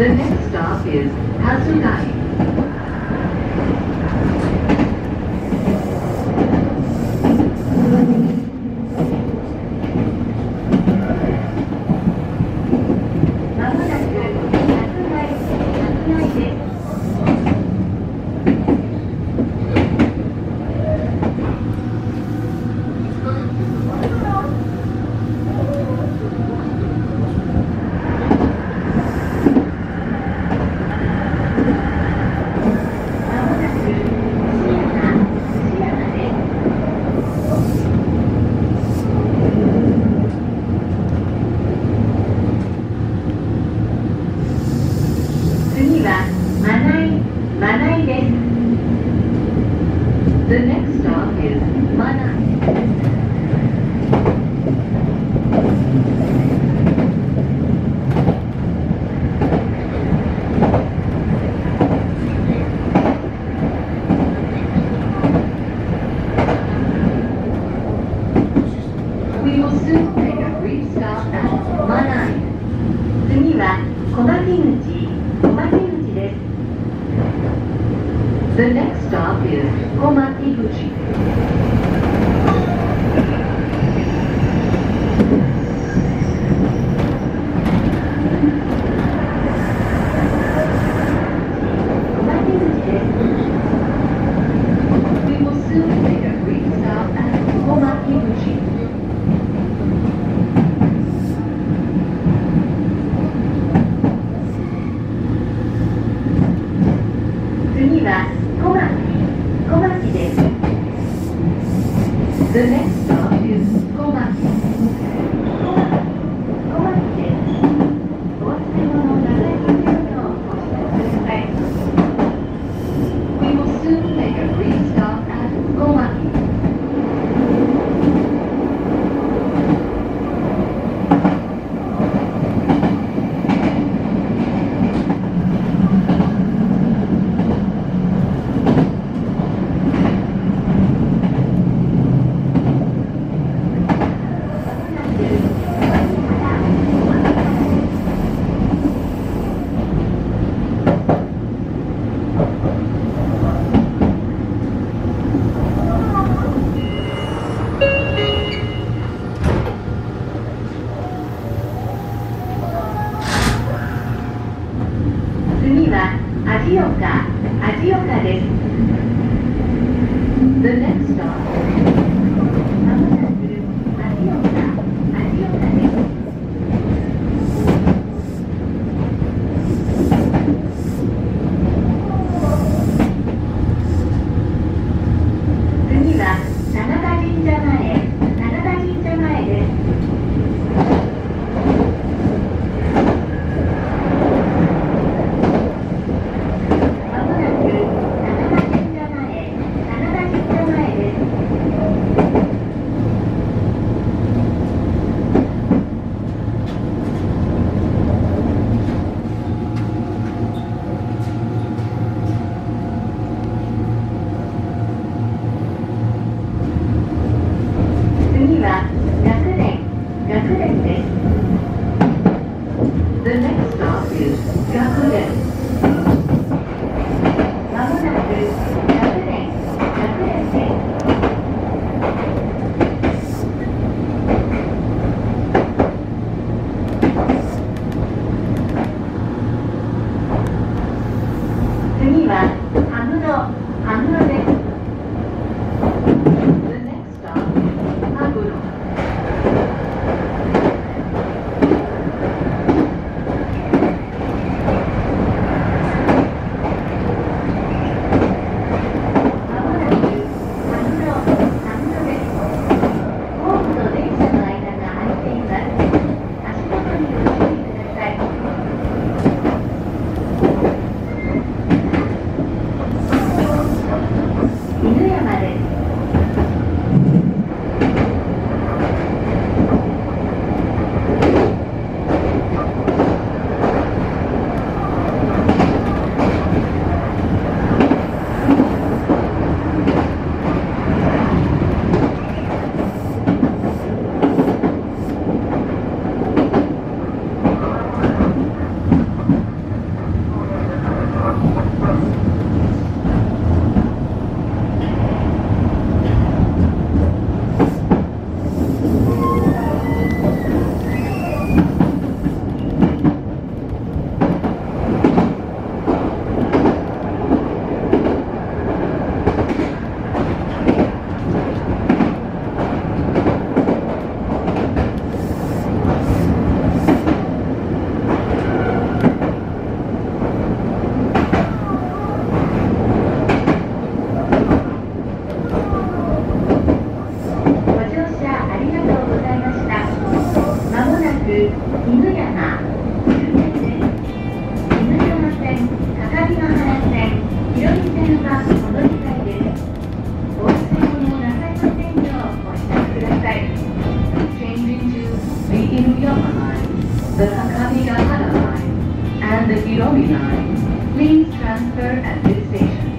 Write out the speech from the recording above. The next stop is Hazunai. The next stop is Komakiguchi. The next stop is Komaki. We will soon make a brief stop at Komaki. Ajimaです。 The next stop. Please transfer at this station.